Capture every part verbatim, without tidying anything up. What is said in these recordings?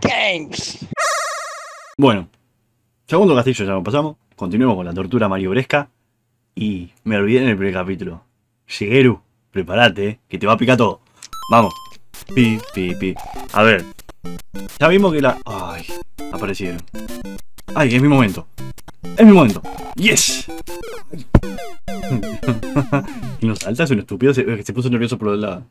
Games. Bueno, segundo castillo ya lo pasamos. Continuemos con la tortura mariobresca. Y me olvidé en el primer capítulo. Shigeru, prepárate, eh, que te va a picar todo. Vamos. Pi, pi, pi. A ver. Ya vimos que la... Ay, aparecieron. Ay, es mi momento. Es mi momento. Yes. Nos salta, es un estúpido. Se, se puso nervioso por la...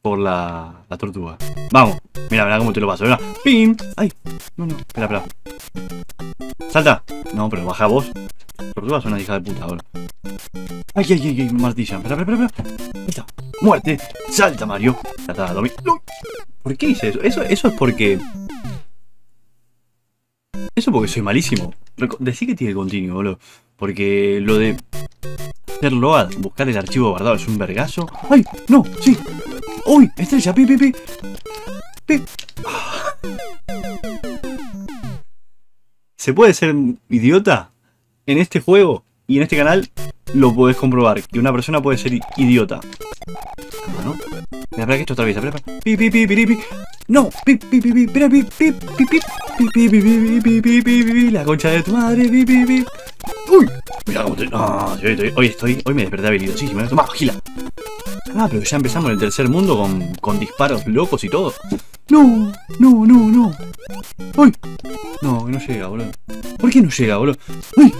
Por la... La tortuga. Vamos. Mira, mira cómo te lo paso. Mira. Pim. Ay. No, no. Espera, espera. Salta. No, pero baja vos. Tortuga son una hija de puta ahora. Ay, ay, ay, ay. Martilla. Espera, espera, espera. Ahí está. Muerte. Salta, Mario. Ya está. Domi... No. ¿Por qué hice eso? Eso, eso es porque... Eso porque soy malísimo. Reco Decí que tiene el continuo, boludo. Porque lo de... Hacer load, buscar el archivo guardado es un vergazo. ¡Ay! ¡No! ¡Sí! ¡Uy! ¡Estrella! ¡Pi, pi, pi! ¡Pi! ¡Ah! ¿Se puede ser idiota? En este juego y en este canal lo podés comprobar. Que una persona puede ser idiota. Bueno, me espera que esto atraviesa. ¡Pi, pi, pi, pi, pi! ¡No! ¡Pi, pi, pi, pi! ¡Pi, pi, pi, pi, pi! ¡Pi, pi, pi, pi, pi, pi! ¡La concha de tu madre! ¡Pi, pi, pi! ¡Uy! Mirá cómo te... No, yo estoy... Hoy estoy... Hoy me desperté habilidosísimo. ¡Toma, gila! Ah, pero ya empezamos en el tercer mundo con, con disparos locos y todo. ¡No! ¡No, no, no! ¡Uy! No, no llega, boludo. ¿Por qué no llega, boludo? ¡Uy!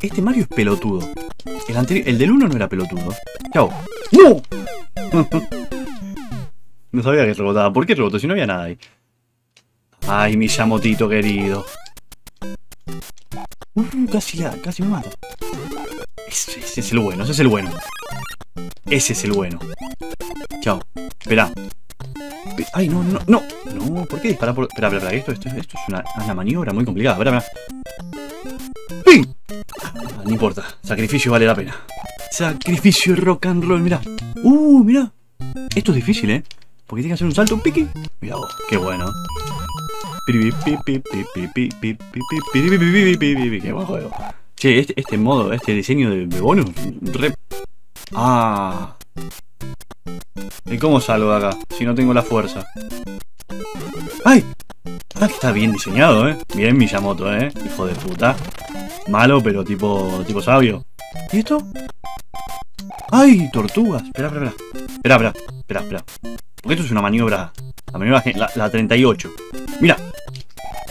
Este Mario es pelotudo. El anterior... El del uno no era pelotudo. ¡Chao! ¡No! No sabía que rebotaba. ¿Por qué rebotó si no había nada ahí? ¡Ay, mi Yamotito querido! Uh, casi, casi me mata. Ese, ese es el bueno, ese es el bueno. Ese es el bueno. Chao. Esperá. Ay, no, no, no. No, ¿por qué disparar por...? Espera, espera, esto, esto, esto es una, una maniobra muy complicada. Espera, espera. ¡Pin! Ah, no importa. Sacrificio vale la pena. Sacrificio rock and roll, mirá. Uh, mirá. Esto es difícil, eh. Porque tiene que hacer un salto, un piqui. Mirá vos, qué bueno. Qué buen juego. Che, este, este modo, este diseño de, de bonus. Re... Ah. ¿Y cómo salgo de acá? Si no tengo la fuerza. ¡Ay! Ah, que está bien diseñado, eh. Bien Miyamoto, eh. Hijo de puta. Malo, pero tipo. tipo sabio. ¿Y esto? ¡Ay! Tortugas. Espera, espera, espera. Espera, espera, espera. Porque esto es una maniobra. La maniobra la, la treinta y ocho. Mira.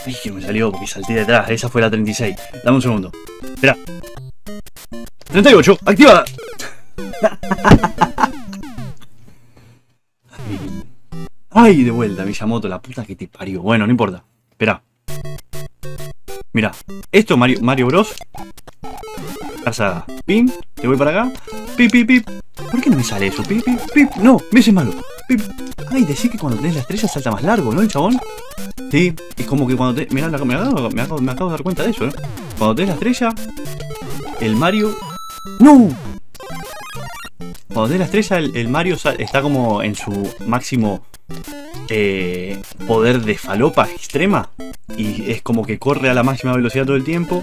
Ay, que me salió porque salté detrás. Esa fue la treinta y seis. Dame un segundo. Espera. treinta y ocho. Activada. Ay. Ay, de vuelta, Miyamoto. La puta que te parió. Bueno, no importa. Espera. Mira. Esto Mario, Mario Bros. Casa. Pim. Te voy para acá. Pip, pip, pip. ¿Por qué no me sale eso? Pip, pip, pip. No, me hace malo. Pip. Ay, decís que cuando tenés la estrella salta más largo, ¿no, el chabón? Sí, es como que cuando te... Mirá, me acabo, me acabo, me acabo de dar cuenta de eso, ¿eh? Cuando tenés la estrella, el Mario... ¡No! Cuando tenés la estrella, el, el Mario sal... está como en su máximo eh, poder de falopa extrema. Y es como que corre a la máxima velocidad todo el tiempo.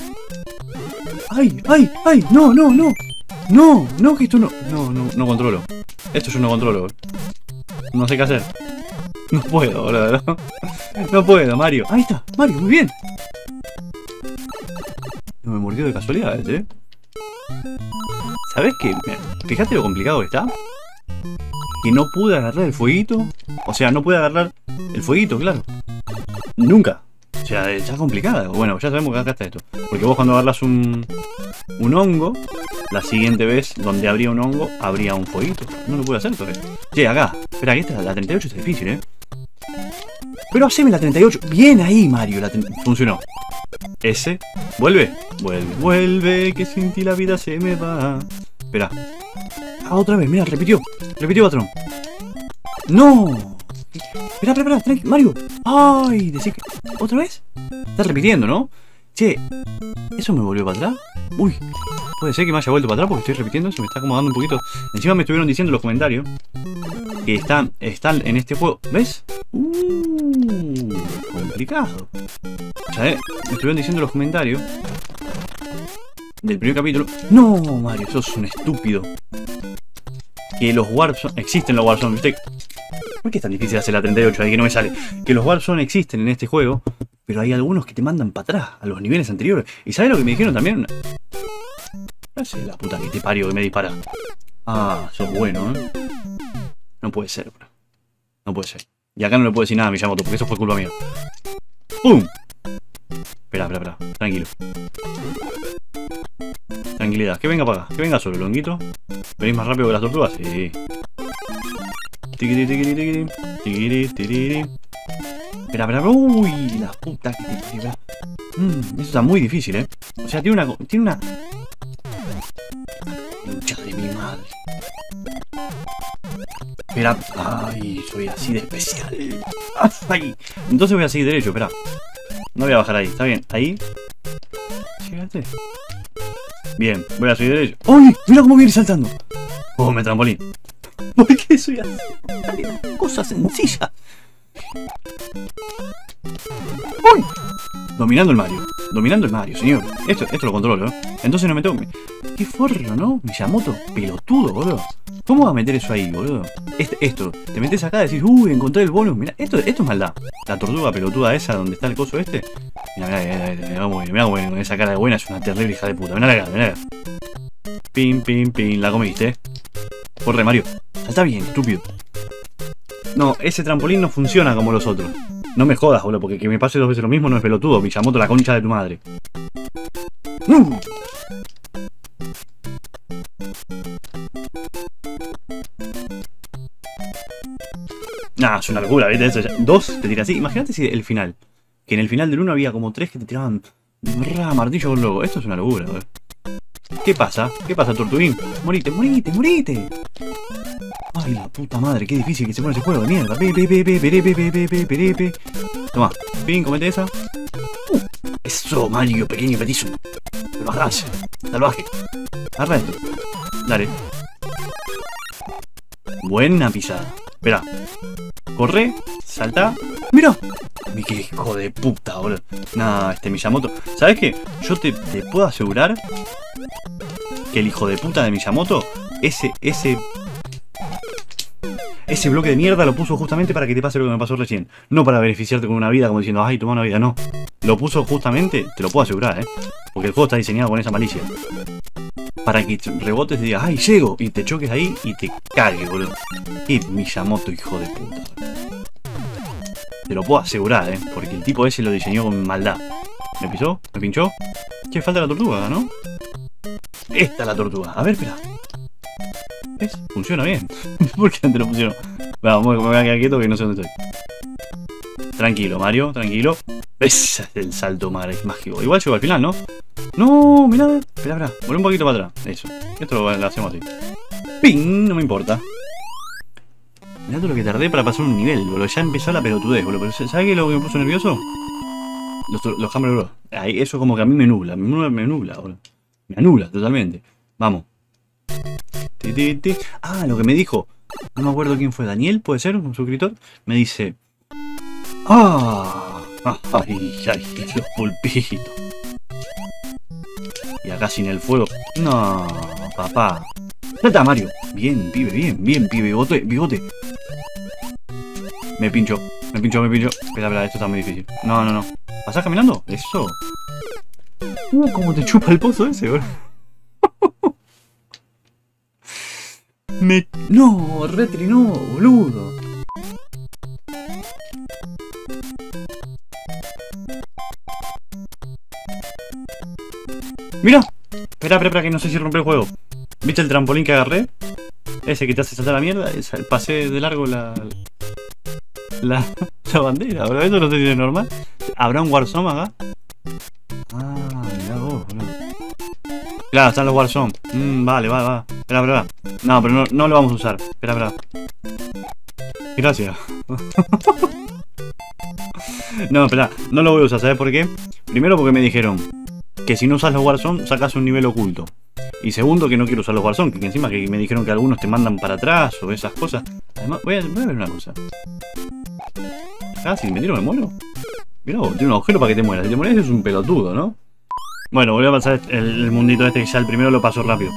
¡Ay, ay, ay! ¡No, no, no! ¡No! ¡No, que esto no! No, no, no controlo. Esto yo no controlo. No sé qué hacer. No puedo, boludo. No, no puedo, Mario. Ahí está, Mario, muy bien. No me mordió de casualidad, ¿eh? ¿Sabes qué? Fíjate lo complicado que está. Que no pude agarrar el fueguito. O sea, no pude agarrar el fueguito, claro. Nunca. O sea, está complicada. Bueno, ya sabemos que acá está esto. Porque vos cuando agarras un, un hongo, la siguiente vez donde habría un hongo, habría un fueguito. No lo puedo hacer todavía. Che, acá. Espera, que esta, la treinta y ocho está difícil, eh. Pero haceme la treinta y ocho. Bien ahí, Mario. La Funcionó. Ese. Vuelve. Vuelve. Vuelve, que sin ti la vida se me va. Espera. Ah, otra vez. Mira, repitió. Repitió, patrón. ¡No! Espera, espera, espera. Mario. ¡Ay! Decir que... ¿Otra vez? Está repitiendo, ¿no? Che. ¿Eso me volvió para atrás? Uy. Puede ser que me haya vuelto para atrás porque estoy repitiendo. Se me está acomodando un poquito. Encima me estuvieron diciendo en los comentarios que están, están en este juego. ¿Ves? Uh, complicado. O sea, eh, me estuvieron diciendo en los comentarios del primer capítulo. No, Mario, sos un estúpido. Que los Warzone... Existen los Warzone, ¿viste? ¿Por qué es tan difícil hacer la treinta y ocho? Ahí que no me sale. Que los Warzone existen en este juego, pero hay algunos que te mandan para atrás, a los niveles anteriores. ¿Y sabes lo que me dijeron también? No sé, la puta que te parió que me dispara. Ah, sos bueno, ¿eh? No puede ser, bro. No puede ser. Y acá no le puedo decir nada a Miyamoto, porque eso fue culpa mía. ¡Pum! Espera, espera, espera. Tranquilo. Tranquilidad. Que venga para acá. Que venga solo, longuito. ¿Venís más rápido que las tortugas? Sí. Tiquiri, tiquiri, tiquiri. Tiquiri, tiquiri. Espera, espera. Uy, la puta que te pega. Mm, eso está muy difícil, ¿eh? O sea, tiene una... Tiene una... Hincha de mi madre. Espera. Ay, soy así de especial. Ay. Entonces voy a seguir derecho, espera. No voy a bajar ahí, está bien. Ahí. Llegaste. Bien, voy a seguir derecho. ¡Uy! Mira cómo viene saltando. ¡Oh, me trampolín! ¿Por qué soy así? Cosa sencilla. ¡Uy! Dominando el Mario. Dominando el Mario, señor. Esto, esto lo controlo, ¿eh? Entonces no me toque. Qué forro, ¿no? Miyamoto, pelotudo, boludo. ¿Cómo vas a meter eso ahí, boludo? Este, esto, te metes acá y decís, uy, encontré el bonus. Mira, esto, esto es maldad. La tortuga pelotuda esa donde está el coso este. Mira, mira, mira, mira, bueno, mira, bueno, con esa cara de buena es una terrible hija de puta. Mira acá, mira acá. Pin, pin, pin, la comiste, ¿eh? Corre, Mario. Salta bien, estúpido. No, ese trampolín no funciona como los otros. No me jodas, boludo, porque que me pase dos veces lo mismo no es pelotudo. Miyamoto, la concha de tu madre. ¡Uh! Nah, es una locura, ¿viste? Eso ya. Dos te tira así. Imagínate si el final. Que en el final del uno había como tres que te tiraban ra, martillo con lobo. Esto es una locura, boludo. ¿Qué pasa? ¿Qué pasa, Tortuguín? Morite, morite, morite. Ay, la puta madre, qué difícil que se pone ese juego de mierda. Pepepepepepepepepepepe. Toma, pin, comete esa. Uh, eso, Mario, pequeño petiso. Salvaje, salvaje. Arra esto. Dale. Buena pisada. Espera. Corre, salta. ¡Mira! ¡Qué hijo de puta, boludo! Nah, este Miyamoto. ¿Sabes qué? Yo te, te puedo asegurar que el hijo de puta de Miyamoto, ese, ese. Ese bloque de mierda lo puso justamente para que te pase lo que me pasó recién. No para beneficiarte con una vida, como diciendo, ay, toma una vida, no. Lo puso justamente, te lo puedo asegurar, ¿eh? Porque el juego está diseñado con esa malicia. Para que rebotes y digas, ay, llego. Y te choques ahí y te cague, boludo. Qué Miyamoto, hijo de puta. Te lo puedo asegurar, ¿eh? Porque el tipo ese lo diseñó con maldad. ¿Me pisó? ¿Me pinchó? Che, falta la tortuga, ¿no? Esta es la tortuga. A ver, espera. ¿Ves? Funciona bien. ¿Por qué antes no funcionó? Vamos, me voy a quedar quieto que no sé dónde estoy. Tranquilo, Mario, tranquilo. Ese es el salto mágico. Igual llegó al final, ¿no? No, mirá, espera, espera. Volví un poquito para atrás. Eso. Esto lo, lo hacemos así. ¡Ping! No me importa. Mirá todo lo que tardé para pasar un nivel, boludo. Ya empezó la pelotudez, boludo. Pero ¿sabes qué es lo que me puso nervioso? Los, los Hammer Bros. Ahí, eso como que a mí me nubla. Me nubla, me nubla, boludo. Me anula totalmente. Vamos. Ah, lo que me dijo. No me acuerdo quién fue. Daniel, puede ser, un suscriptor. Me dice. ¡Ah! ¡Ay, ay, los pulpitos! Y acá sin el fuego. No, papá. Ya está, Mario. Bien, pibe, bien, bien, pibe. Bigote, bigote. Me pincho, me pincho, me pincho. Espera, espera, esto está muy difícil. No, no, no. ¿Pasás caminando? Eso. Uh, cómo te chupa el pozo ese, bro. Me... No, retrinó, boludo. Mira. Espera, espera, que no sé si rompe el juego. ¿Viste el trampolín que agarré? Ese que te hace saltar la mierda. Pasé de largo la... La, la bandera, bro. Esto no sé si es normal. ¿Habrá un Warzone acá? Ah, mirá vos, boludo. Claro, están los Warzone. Mm, vale, vale, vale. Espera, espera. No, pero no, no lo vamos a usar. Espera, espera. Gracias. No, espera. No lo voy a usar. ¿Sabes por qué? Primero porque me dijeron que si no usas los Warzone, sacas un nivel oculto. Y segundo, que no quiero usar los Warzone. Que encima que me dijeron que algunos te mandan para atrás o esas cosas. Además, voy a, voy a ver una cosa. Ah, si me tiro me muero. Mirá, tiene un agujero para que te mueras. Si te mueres es un pelotudo, ¿no? Bueno, volví a pasar el, el mundito este que ya el primero lo paso rápido.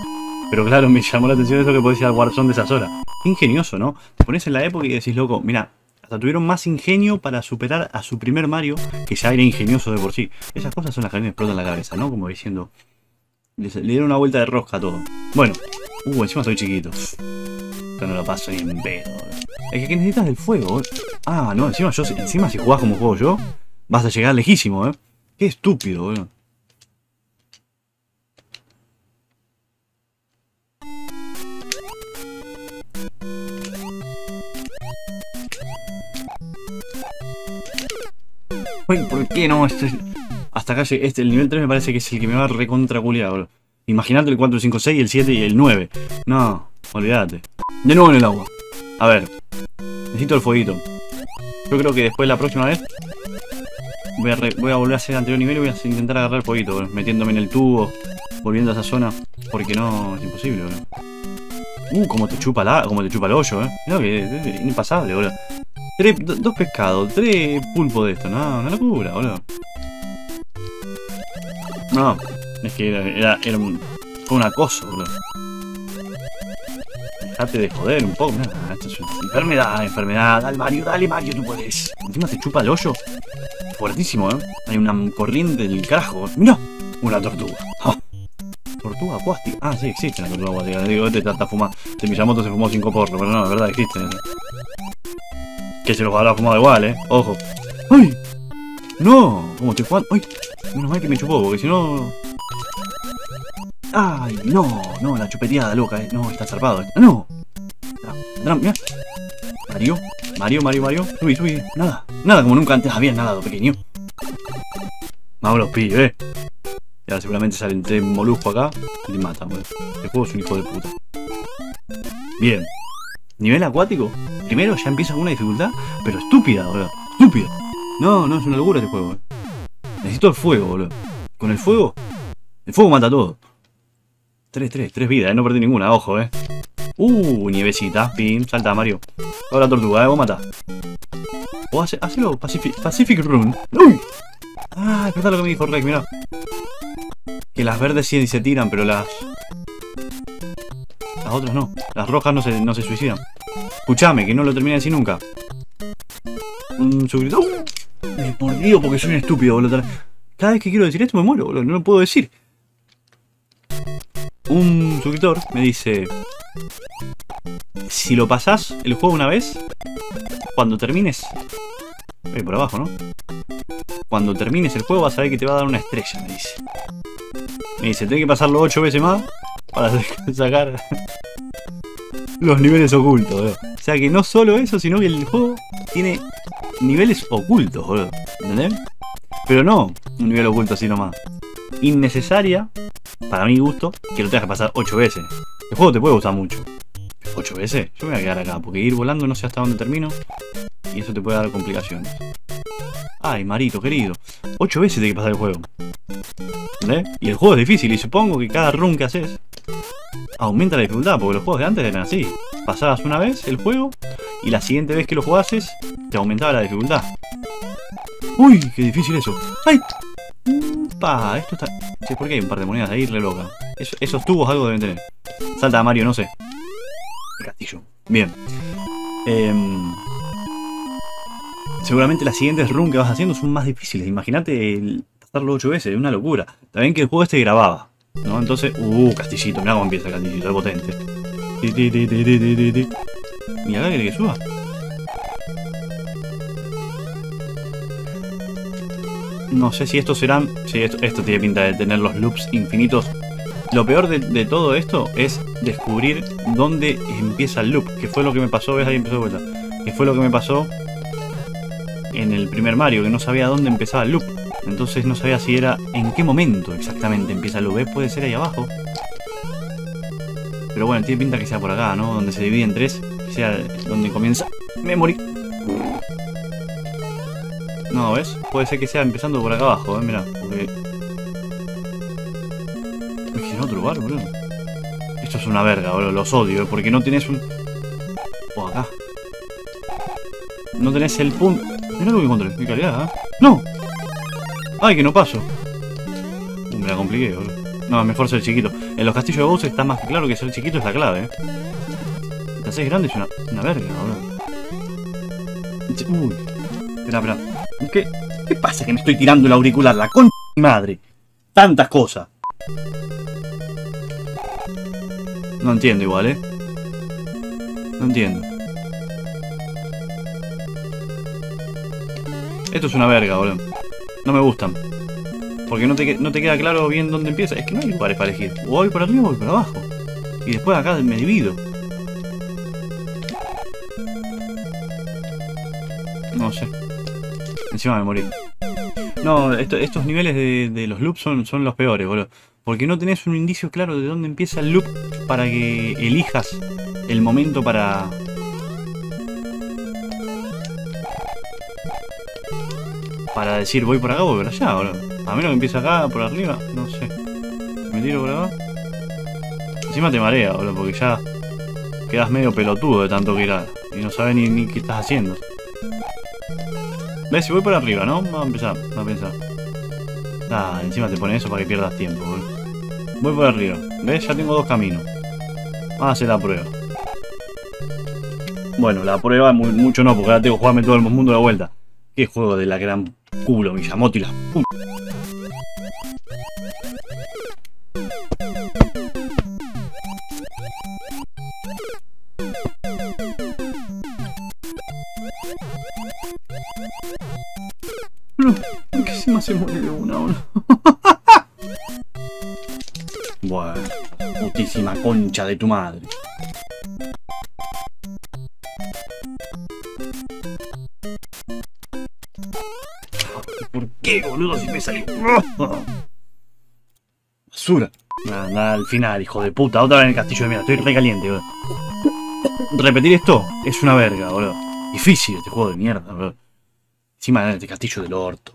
Pero claro, me llamó la atención eso que podés ir al Warzone de esas horas. Ingenioso, ¿no? Te pones en la época y decís, loco, mira, hasta tuvieron más ingenio para superar a su primer Mario, que ya era ingenioso de por sí. Esas cosas son las que me explotan la cabeza, ¿no? Como diciendo, le dieron una vuelta de rosca a todo. Bueno, uh, encima soy chiquito. Yo no lo paso ni en pedo. Es que necesitas del fuego. Ah, no, encima yo, encima si jugás como juego yo, vas a llegar lejísimo, ¿eh? Qué estúpido, boludo. Uy, ¿por qué no? Este, hasta acá llegué, este, el nivel tres me parece que es el que me va a recontraculear, bro. Imaginate el cuatro, cinco, seis, el siete y el nueve. No, olvídate. De nuevo en el agua. A ver. Necesito el fueguito. Yo creo que después, la próxima vez, voy a, re, voy a volver a hacer el anterior nivel y voy a intentar agarrar el fueguito, bro. Metiéndome en el tubo, volviendo a esa zona. Porque no, es imposible, bro. Uh, como te chupa la, como te chupa el hoyo, eh. No, que es, es impasable, bro. Tres, do, dos pescados, tres pulpos de esto, no, una locura, boludo. No, es que era, era, era un, fue un acoso, boludo. Dejate de joder un poco, nah, esto es una enfermedad, enfermedad, dale Mario, dale Mario, tú puedes. Encima te chupa el hoyo, fuertísimo, eh. Hay una corriente del carajo, mirá, una tortuga. Oh. Tortuga acuática, ah, sí, existe una tortuga acuática, digo, este está fumado, este Miyamoto se fumó cinco porros, pero no, la verdad existe. Que se los habrá fumado igual, eh. Ojo. ¡Ay! ¡No! ¿Cómo estoy jugando? ¡Ay! Menos mal que me chupó, porque si no... ¡Ay! ¡No! No, la chupeteada loca, eh. No, está zarpado. Eh. ¡No! ¡Tram! ¡Mira! Mario. Mario, Mario, Mario. Subí, subí. Nada. Nada como nunca antes había nadado, pequeño. Vamos los pillos, eh. Y ahora seguramente salen tres moluscos acá y te matan, güey. Este juego es un hijo de puta. Bien. ¿Nivel acuático? Primero ya empieza con una dificultad, pero estúpida, boludo. Estúpida. No, no, es una locura este juego, eh. Necesito el fuego, boludo. ¿Con el fuego? El fuego mata todo. Tres, tres, tres vidas, eh. No perdí ninguna, ojo, eh. Uh, nievecita. Pim, salta, Mario. Ahora tortuga, eh. Vos matás. O hace, hacelo Pacific, Pacific Run. ¡Uy! Ah, es verdad lo que me dijo Rex, mirá. Que las verdes sí se tiran, pero las... Las otras no. Las rojas no se, no se suicidan. Escuchame, que no lo terminé así nunca. Un suscriptor. ¡Oh! Por Dios, porque soy un estúpido, boludo. Cada vez que quiero decir esto me muero, boludo. No lo puedo decir. Un suscriptor me dice... Si lo pasás el juego una vez, cuando termines... Eh, por abajo, ¿no? Cuando termines el juego vas a ver que te va a dar una estrella, me dice. Me dice, tenés que pasarlo ocho veces más para sacar los niveles ocultos, bro. O sea que no solo eso, sino que el juego tiene niveles ocultos, bro. ¿Entendés? Pero no un nivel oculto así nomás. Innecesaria, para mi gusto, que lo tengas que pasar ocho veces. El juego te puede gustar mucho. ¿ocho veces? Yo me voy a quedar acá, porque ir volando no sé hasta dónde termino. Y eso te puede dar complicaciones. Ay, Marito, querido. ocho veces tenés que pasar el juego. ¿Entendés? Y el juego es difícil, y supongo que cada run que haces aumenta la dificultad, porque los juegos de antes eran así. Pasabas una vez el juego y la siguiente vez que lo jugases te aumentaba la dificultad. ¡Uy! ¡Qué difícil eso! ¡Ay! ¡Pa! Esto está... Che, ¿por qué hay un par de monedas ahí re loca? Es, esos tubos algo deben tener. Salta, Mario, no sé. Castillo. Bien. Eh... Seguramente las siguientes runs que vas haciendo son más difíciles. Imagínate pasarlo ocho veces, es una locura. También que el juego este grababa, ¿no? Entonces, uh, castillito, mirá cómo empieza el castillito, es potente. Ti, ti, ti, ti, ti, ti, ti. ¿Y acá quiere que suba? No sé si estos serán... Sí, esto, esto tiene pinta de tener los loops infinitos. Lo peor de, de todo esto es descubrir dónde empieza el loop, que fue lo que me pasó, ves ahí empezó de vuelta. Que fue lo que me pasó en el primer Mario, que no sabía dónde empezaba el loop. Entonces no sabía si era en qué momento exactamente empieza el loop, ¿eh? Puede ser ahí abajo. Pero bueno, tiene pinta que sea por acá, ¿no? Donde se divide en tres, que sea donde comienza... ¡Me morí! No, ¿ves? Puede ser que sea empezando por acá abajo, ¿eh? Mirá, porque... Es que en otro lugar, boludo. Esto es una verga, boludo. Los odio, ¿eh? Porque no tenés un... Por acá. No tenés el punto... Mirá lo que encontré. Qué calidad, ¿eh? ¡No! ¡Ay, que no paso! Uh, me la compliqué, boludo. No, mejor ser chiquito. En los castillos de Bowser está más claro que ser chiquito es la clave, ¿eh? Te haces grande, es una, una verga, boludo. Uy. Espera, espera. ¿Qué, ¿Qué pasa que me estoy tirando el auricular? La concha de mi madre. Tantas cosas. No entiendo igual, ¿eh? No entiendo. Esto es una verga, boludo. No me gustan. Porque no te, no te queda claro bien dónde empieza. Es que no hay lugares para elegir. O voy por arriba o voy por abajo. Y después acá me divido. No sé. Encima me morí. No, esto, estos niveles de, de los loops son, son los peores, boludo. Porque no tenés un indicio claro de dónde empieza el loop para que elijas el momento para... Para decir voy por acá o voy por allá, boludo. A menos que empiece acá, por arriba, no sé. Me tiro por acá. Encima te marea, boludo, porque ya quedas medio pelotudo de tanto que ir a... Y no sabes ni, ni qué estás haciendo. ¿Ves? Si voy por arriba, ¿no? Vamos a empezar, vamos a pensar. Ah, encima te pone eso para que pierdas tiempo, boludo. Voy por arriba. ¿Ves? Ya tengo dos caminos. Vamos a hacer la prueba. Bueno, la prueba mu mucho no, porque ahora tengo que jugarme todo el mundo a la vuelta. Qué juego de la gran culo, Miyamoto y las putas. ¿Por qué se me hace morir de una, boludo? Bueno, putísima concha de tu madre. ¿Por qué, boludo, si me salí? Basura. Anda al final, hijo de puta. Otra vez en el castillo de mierda. Estoy re caliente, boludo. Repetir esto es una verga, boludo. Difícil este juego de mierda, boludo. Encima este castillo del orto.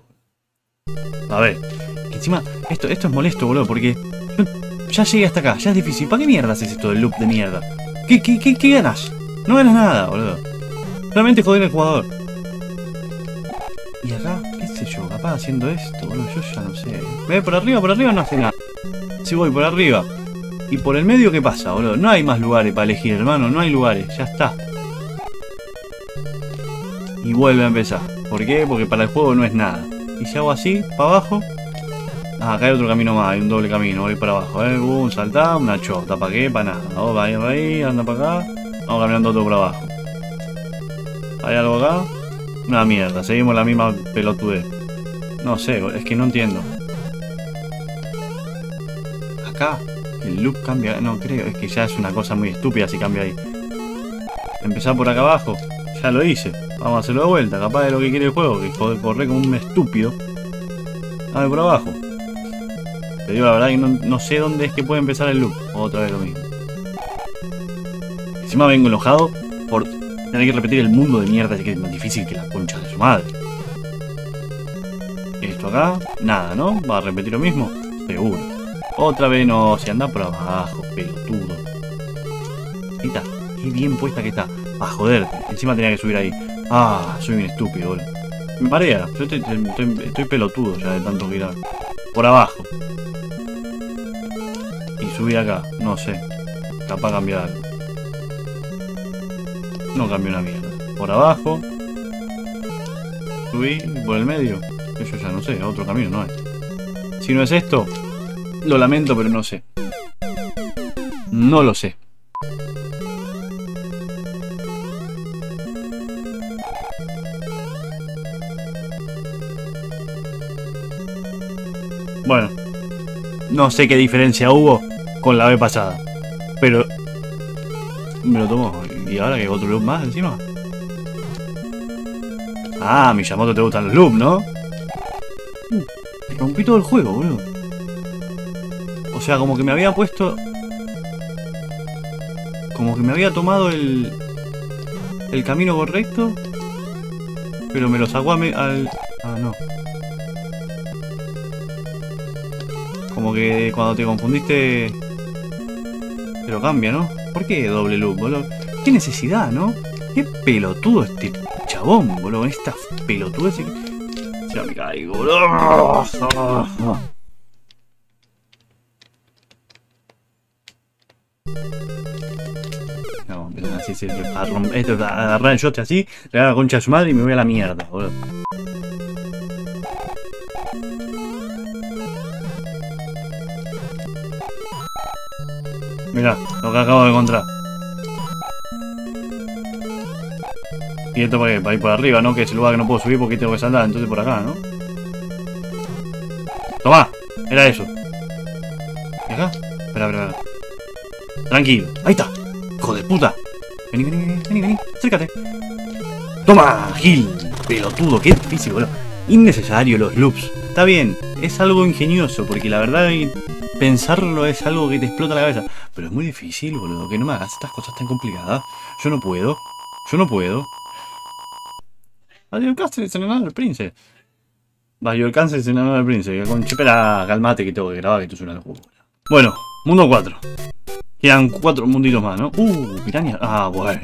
A ver. Encima, esto, esto es molesto, boludo, porque... Ya llegué hasta acá, ya es difícil. ¿Para qué mierda haces esto del loop de mierda? ¿Qué, qué, qué, qué ganas? No ganas nada, boludo. Realmente joder al jugador. Y acá, qué sé yo, capaz haciendo esto, boludo, yo ya no sé. ¿Me voy por arriba? Por arriba no hace nada. Si voy por arriba y por el medio, ¿qué pasa, boludo? No hay más lugares para elegir, hermano, no hay lugares, ya está. Y vuelve a empezar. ¿Por qué? Porque para el juego no es nada. Y si hago así, para abajo... Ah, acá hay otro camino más, hay un doble camino, voy para abajo, eh, boom, saltá, una chota, ¿para qué? Para nada, vamos para ahí, para ahí, anda para acá, vamos caminando todo para abajo. ¿Hay algo acá? Una mierda, seguimos la misma pelotudez. No sé, es que no entiendo. Acá, el loop cambia, no creo, es que ya es una cosa muy estúpida si cambia ahí. Empezar por acá abajo, ya lo hice, vamos a hacerlo de vuelta, capaz de lo que quiere el juego, que joder, correr como un estúpido. A ver, por abajo. Te digo la verdad que no, no sé dónde es que puede empezar el loop. Otra vez lo mismo. Encima vengo enojado por tener que repetir el mundo de mierda, que es más difícil que la concha de su madre. Esto acá, nada, ¿no? ¿Va a repetir lo mismo? Seguro. Otra vez no, si anda por abajo, pelotudo. Ahí está, qué bien puesta que está. Ah, joderte. Encima tenía que subir ahí. Ah, soy bien estúpido, boludo. Me marea, yo estoy, estoy, estoy pelotudo ya de tanto girar. Por abajo. Y subí acá, no sé. Capaz cambiar algo. No cambió una mierda. Por abajo. Subí por el medio. Eso ya no sé, otro camino no es. Si no es esto, lo lamento, pero no sé. No lo sé. Bueno, no sé qué diferencia hubo con la vez pasada, pero me lo tomo. ¿Y ahora que otro loop más encima? Ah, Miyamoto, te gustan los loops, ¿no? Uh, rompí todo el juego, boludo. O sea, como que me había puesto... Como que me había tomado el... El camino correcto, pero me lo sacó a me... al... Ah, no. Como que cuando te confundiste te lo cambia, ¿no? ¿Por qué doble loop, boludo? ¿Qué necesidad, no? ¿Qué pelotudo este chabón, boludo? Esta pelotuda ese... Ya me caigo, boludo. No, así se a romper. Esto a agarrar el shot así, le da la concha a su madre y me voy a la mierda, boludo. Mirá, lo que acabo de encontrar. Y esto para, qué? Para ir por arriba, ¿no? Que es el lugar que no puedo subir porque tengo que saltar, entonces por acá, ¿no? ¡Toma! Era eso. ¿Y acá? Espera, espera, espera. Tranquilo. ¡Ahí está! ¡Hijo de puta! Vení, vení, vení, vení, vení. Acércate. ¡Toma, Gil! Pelotudo, qué difícil, boludo. Innecesario los loops. Está bien, es algo ingenioso, porque la verdad pensarlo es algo que te explota la cabeza. Pero es muy difícil, boludo, que no me hagas estas cosas tan complicadas. Yo no puedo. Yo no puedo. Adiós, Cáceres, se enanó al príncipe. Vaya, alcances en el príncipe. Con chepera, calmate que tengo que grabar, que tú suena el juego. Bueno, mundo cuatro. Quedan cuatro munditos más, ¿no? Uh, piraña. Ah, bueno.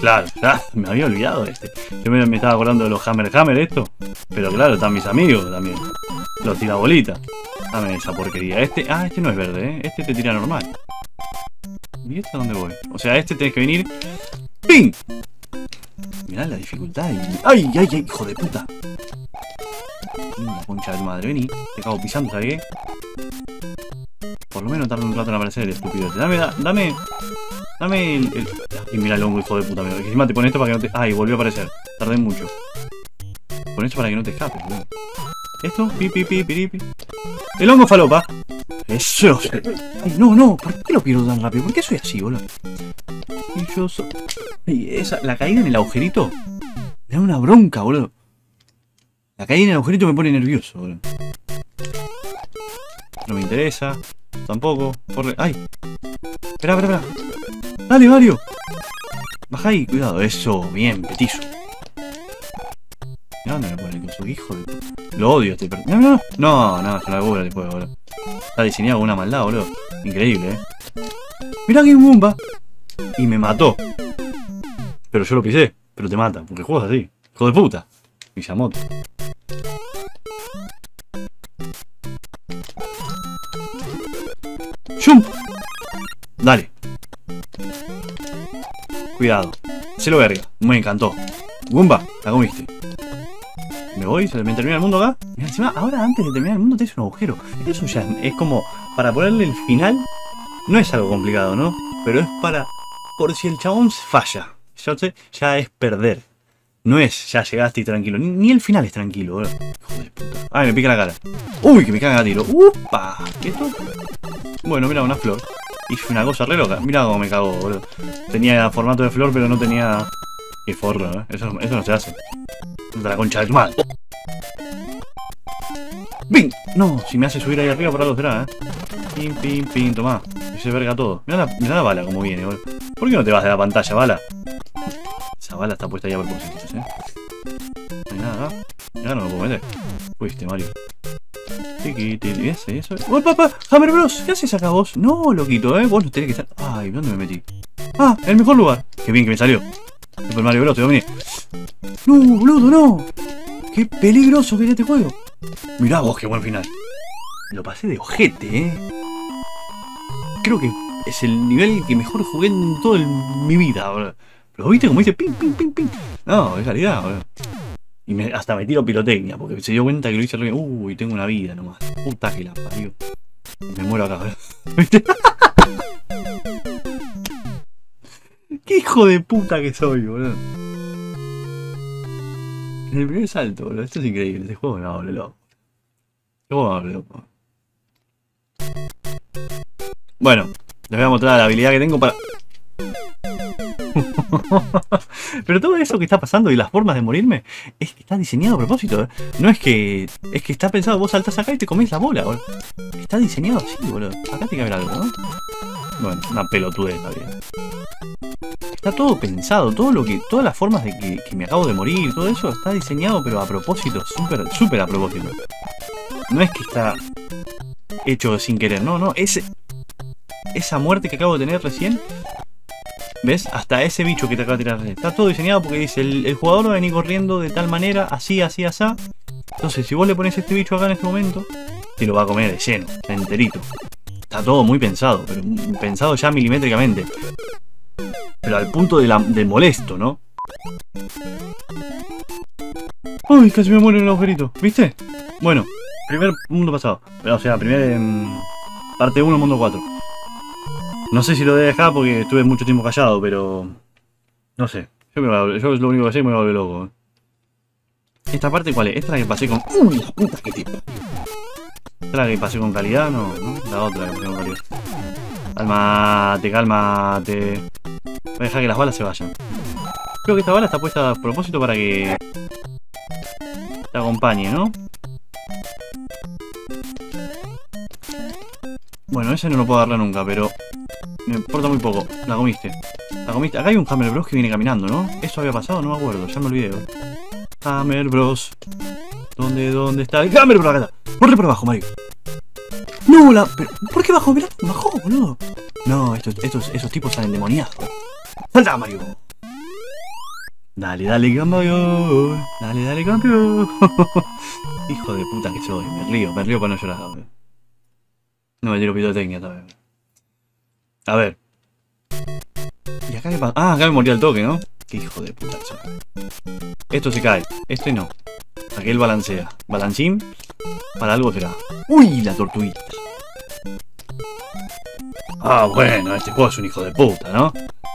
Claro, ah, me había olvidado este. Yo me, me estaba acordando de los Hammer Hammer esto. Pero claro, están mis amigos también. Los tirabolita. Dame esa porquería. Este, ah, este no es verde, ¿eh? Este te tira normal. ¿Y este a dónde voy? O sea, este tenés que venir. ¡Ping! Mirá la dificultad. ¡Ay, ay, ay, hijo de puta! La concha de tu madre, vení, te acabo pisando, ¿sabes qué? Por lo menos tarda un rato en aparecer el estúpido este. Dame, da, dame, dame el, el... Y mira el hongo, hijo de puta, mira. Que encima te pone esto para que no te... Ay, volvió a aparecer, tardé mucho. Pon esto para que no te escapes, boludo. Esto, pi, pi, pi, pi, pi. El hongo falopa. Eso. Ay, no, no, ¿por qué lo pierdo tan rápido? ¿Por qué soy así, boludo? Y yo soy... Y esa, la caída en el agujerito me da una bronca, boludo. La caída en el agujerito me pone nervioso, boludo. No me interesa. Tampoco. Corre. ¡Ay! Espera, espera, espera. ¡Dale, Mario! Baja ahí. Cuidado. Eso. Bien, petizo. Mirá dónde me pone con su hijo de... Lo odio este... No, no, no. No, no. Se la bola después, boludo. Está diseñado con una maldad, boludo. Increíble, eh. Mirá que hay un Goomba. Y me mató. Pero yo lo pisé. Pero te mata. Porque juegas así. Hijo de puta. Miyamoto. ¡Jump! Dale. Cuidado. Se lo verga. Me encantó. Goomba, la comiste. Me voy, se me termina el mundo acá. Mira, encima, ahora antes de terminar el mundo te hace un agujero. Eso ya es como para ponerle el final. No es algo complicado, ¿no? Pero es para... Por si el chabón falla. Ya, sé, ya es perder. No es ya llegaste y tranquilo. Ni, ni el final es tranquilo, bro. Hijo de puta. Ay, me pica la cara. Uy, que me caga a tiro. ¡Upa! ¿Qué es esto? Bueno, mira, una flor. Hice una cosa re loca. Mira cómo me cagó, boludo. Tenía formato de flor, pero no tenía... Qué forro, ¿eh? Eso, eso no se hace. La concha de tu madre. ¡Ping! No, si me hace subir ahí arriba, por algo será, ¿eh? Ping, ping, ping, tomá. Se verga todo. Mirá la, mirá la bala como viene, boludo. ¿Por qué no te vas de la pantalla, bala? Esa bala está puesta ahí a propósito, ¿eh? No hay nada acá. Ya no me puedo meter. Fuiste, Mario. Tiki, tiki, ese, eso. ¡Oh, papá! ¡Hammer Bros! ¿Qué haces acá vos? No, loquito, ¿eh? Vos no tenés que estar... Ay, ¿dónde me metí? Ah, el mejor lugar. Qué bien que me salió. Super Mario Bros, te dominé. ¡No, boludo, no! ¡Qué peligroso que es este juego! Mirá vos, qué buen final. Lo pasé de ojete, ¿eh? Creo que es el nivel que mejor jugué en toda mi vida, boludo. ¿Lo viste? Como dice ping, ping, ping, ping. No, es calidad, boludo. Y me, hasta me tiro pirotecnia, porque se dio cuenta que lo hice re... Uy, tengo una vida nomás. Puta que la parió. Me muero acá, boludo. ¿Viste? ¡Qué hijo de puta que soy, boludo! En el primer salto, boludo. Esto es increíble. Este juego me va a volver loco. Este juego me va a volver loco. Bueno, les voy a mostrar la habilidad que tengo para... Pero todo eso que está pasando y las formas de morirme es que está diseñado a propósito, ¿eh? No es que... Es que está pensado, vos saltás acá y te comés la bola, boludo. Está diseñado así, boludo. Acá tiene que haber algo, ¿no? Bueno, una pelotudez todavía. Está todo pensado, todo lo que... Todas las formas de que, que me acabo de morir, todo eso está diseñado pero a propósito, súper, súper a propósito. No es que está hecho sin querer, no, no, ese... Esa muerte que acabo de tener recién... ¿Ves? Hasta ese bicho que te acaba de tirar. Está todo diseñado porque dice, el, el jugador va a venir corriendo de tal manera, así, así, así. Entonces, si vos le pones este bicho acá en este momento, te lo va a comer de lleno, enterito. Está todo muy pensado, pero pensado ya milimétricamente. pero al punto de la, del molesto, ¿no? Uy, casi me muero en el agujerito, ¿viste? Bueno, primer mundo pasado, o sea, primer em, parte uno, mundo cuatro. No sé si lo voy a dejar porque estuve mucho tiempo callado, pero... no sé, yo, me voy a volver, yo lo único que sé es que me voy a volver loco. ¿Esta parte cuál es? Esta es la que pasé con... ¡Uy, las putas que te... ¿Esta la que pasé con calidad? No, no, la otra la que pasé con calidad. Cálmate, cálmate. Voy a dejar que las balas se vayan. Creo que esta bala está puesta a propósito para que... te acompañe, ¿no? Bueno, esa no lo puedo darle nunca, pero... me importa muy poco. La comiste. La comiste. Acá hay un Hammer Bros que viene caminando, ¿no? ¿Eso había pasado? No me acuerdo, ya me olvidé. Hammer Bros. ¿Dónde, dónde está? ¡El Hammer Bros! Acá está. Corre por abajo, Mario. No, la... pero, ¿por qué bajó? Mirá, bajó, boludo. No, estos, estos, esos tipos salen demoniados. ¡Salta, Mario! Dale, dale, campeón. Dale, dale, campeón. Hijo de puta que soy. Me río, me río para no llorar. No me tiro pirotecnia también. A ver. ¿Y acá qué pasa? Ah, acá me moría el toque, ¿no? Qué hijo de puta que soy. Esto se cae. Este no. Aquel balancea. Balancín. Para algo será. ¡Uy! La tortuguita. Ah, bueno, este juego es un hijo de puta, ¿no?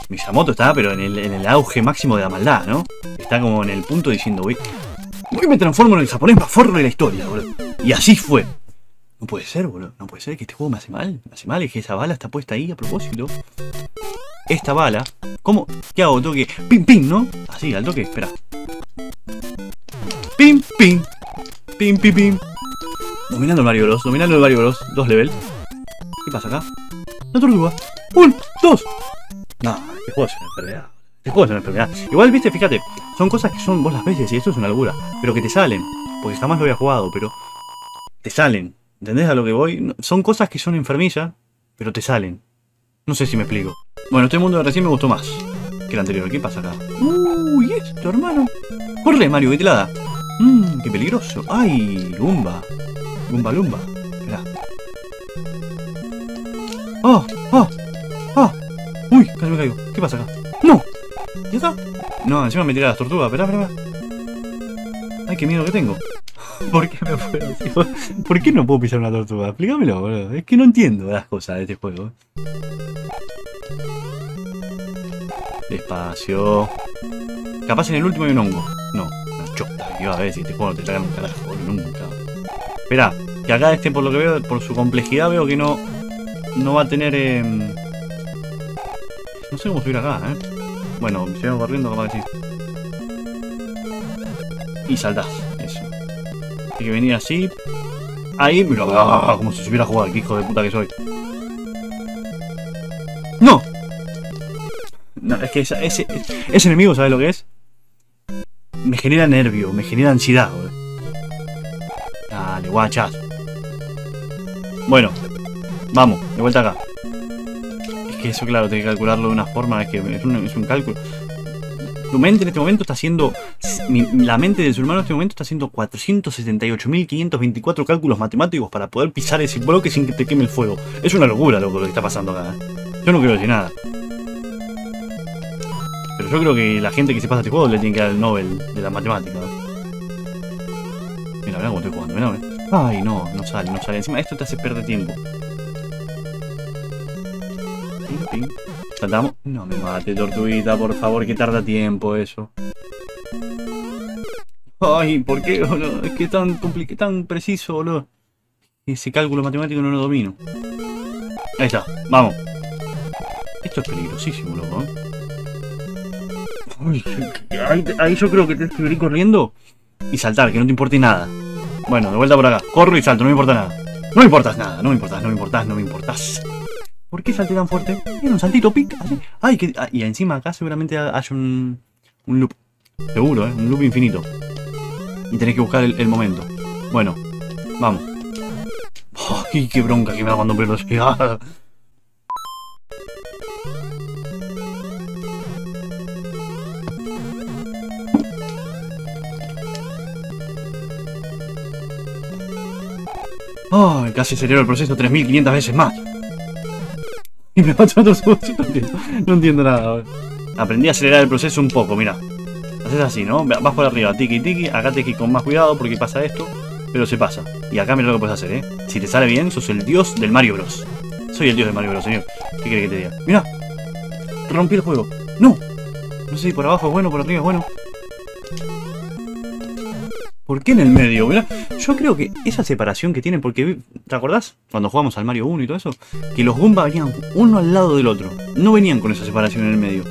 Miyamoto está, pero en el, en el auge máximo de la maldad, ¿no? Está como en el punto diciendo, güey, me transformo en el japonés más forro de la historia, boludo. Y así fue. No puede ser, boludo. No puede ser que este juego me hace mal. Me hace mal, es que esa bala está puesta ahí a propósito. Esta bala. ¿Cómo? ¿Qué hago? Tengo que... pim, pim, ¿no? Así, al toque, espera. Pim, pim. Pim, pim, pim. Dominando el Mario Bros. Dominando el Mario Bros. Dos level. ¿Qué pasa acá? La tortuga. Un, dos. No, este juego es una enfermedad. Este juego es una enfermedad. Igual, viste, fíjate. Son cosas que son vos las veces y esto es una locura. Pero que te salen. Porque jamás lo había jugado, pero... te salen. ¿Entendés a lo que voy? No, son cosas que son enfermillas, pero te salen. No sé si me explico. Bueno, este mundo de recién me gustó más que el anterior. ¿Qué pasa acá? Uy, esto, hermano. Corre, Mario, que te la da. Mmm, qué peligroso. Ay, Goomba. Goomba, Lumba. Esperá. Oh, oh, oh. Uy, casi me caigo. ¿Qué pasa acá? ¡No! ¿Ya está? No, encima me tiré las tortugas. Esperá, esperá, esperá. Ay, qué miedo que tengo. ¿Por qué me puedo, tío? ¿Por qué no puedo pisar una tortuga? Explícamelo, boludo. Es que no entiendo las cosas de este juego. Despacio. Capaz en el último hay un hongo. No, una chota. Iba a ver si este juego no te tragan un carajo, boludo. Nunca. Esperá, que acá este, por lo que veo, por su complejidad, veo que no. No va a tener. Eh... No sé cómo subir acá, eh. Bueno, si vamos corriendo, capaz que sí. Y saltás. Eso. Hay que venir así. Ahí, mira, ¡ah! Como si supiera jugar, que hijo de puta que soy. ¡No! No, es que esa, ese, ese enemigo, ¿sabes lo que es? Me genera nervio, me genera ansiedad, boludo. Dale, guachas. Bueno, vamos, de vuelta acá. Es que eso, claro, tengo que calcularlo de una forma, es que es un, es un cálculo. Tu mente en este momento está haciendo... Mi, la mente del ser humano en este momento está haciendo cuatrocientos setenta y ocho mil quinientos veinticuatro cálculos matemáticos para poder pisar ese bloque sin que te queme el fuego. Es una locura, loco, lo que está pasando acá. Yo no quiero decir nada. Pero yo creo que la gente que se pasa este juego le tiene que dar el Nobel de la matemática. Mira, mira cómo estoy jugando, mira, mira. Ay, no, no sale, no sale. Encima esto te hace perder tiempo. Ping, ping. Saltamos. No me mate, tortuguita, por favor, que tarda tiempo eso. Ay, ¿por qué, boludo? Es que tan complicado, tan preciso, boludo. Ese cálculo matemático no lo domino. Ahí está, vamos. Esto es peligrosísimo, loco, ¿eh? Uy, ahí, ahí yo creo que te tienes que ir corriendo y saltar, que no te importe nada. Bueno, de vuelta por acá. Corro y salto, no me importa nada. No me importas nada, no me importas, no me importas, no me importas. ¿Por qué salté tan fuerte? Era un saltito, pic, así. Ay, que... y encima acá seguramente hay un, un loop. Seguro, ¿eh? Un loop infinito. Y tenés que buscar el, el momento. Bueno, vamos. Ay, qué bronca que me da cuando pierdo. Ay, casi aceleró el proceso tres mil quinientas veces más. Y me mato a otros. No entiendo nada, a ver. Aprendí a acelerar el proceso un poco, mirá. Haces así, ¿no? Vas por arriba, tiki tiki, acá te con más cuidado porque pasa esto, pero se pasa. Y acá mira lo que puedes hacer, ¿eh? Si te sale bien, sos el dios del Mario Bros. Soy el dios del Mario Bros, señor. ¿Qué crees que te diga? Mirá, rompí el juego. ¡No! No sé si por abajo es bueno, por arriba es bueno. ¿Por qué en el medio? Mirá, yo creo que esa separación que tienen, porque ¿te acordás? Cuando jugamos al Mario uno y todo eso, que los Goomba venían uno al lado del otro. No venían con esa separación en el medio.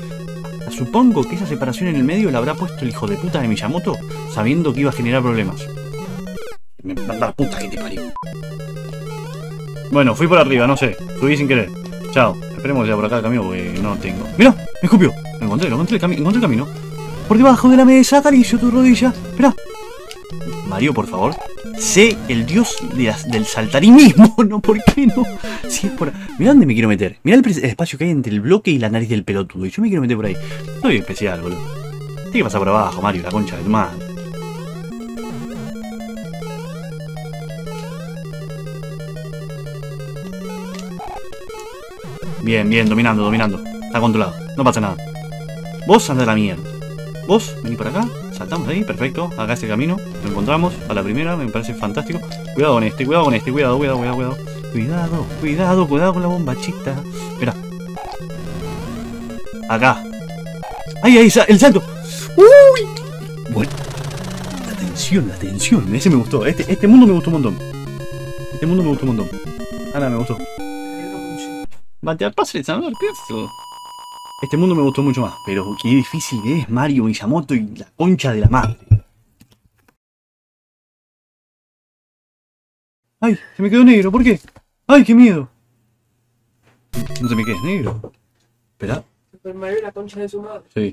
Supongo que esa separación en el medio la habrá puesto el hijo de puta de Miyamoto, sabiendo que iba a generar problemas. Me manda la puta que te parió. Bueno, fui por arriba, no sé. Subí sin querer. Chao. Esperemos que sea por acá el camino porque no tengo. ¡Mirá! ¡Me escupió! Me encontré, lo encontré, el encontré el camino. Por debajo de la mesa, acaricio tu rodilla. Esperá. Mario, por favor. Sé el dios de las, del saltarinismo. No, ¿por qué no? Si es por... Mirá dónde me quiero meter. Mirá el espacio que hay entre el bloque y la nariz del pelotudo. Y yo me quiero meter por ahí. Soy especial, boludo. Tiene que pasar por abajo, Mario, la concha de tu madre. Bien, bien, dominando, dominando. Está controlado. No pasa nada. Vos andá a la mierda. Vos, vení para acá. Saltamos ahí, perfecto, acá es el camino, lo encontramos a la primera, me parece fantástico. Cuidado con este, cuidado con este, cuidado, cuidado, cuidado, cuidado. Cuidado, cuidado, cuidado con la bombachita. Espera. Acá. ¡Ahí, ahí! ¡El salto! ¡Uy! Bueno. La tensión, la tensión. Ese me gustó. Este, este mundo me gustó un montón. Este mundo me gustó un montón. Ah, no, me gustó. Batear pase, Sandor, ¿qué es eso? Este mundo me gustó mucho más, pero qué difícil es Mario Miyamoto y la concha de la madre. ¡Ay! Se me quedó negro, ¿por qué? ¡Ay, qué miedo! No se me quede negro. Espera. Super Mario y la concha de su madre. Sí.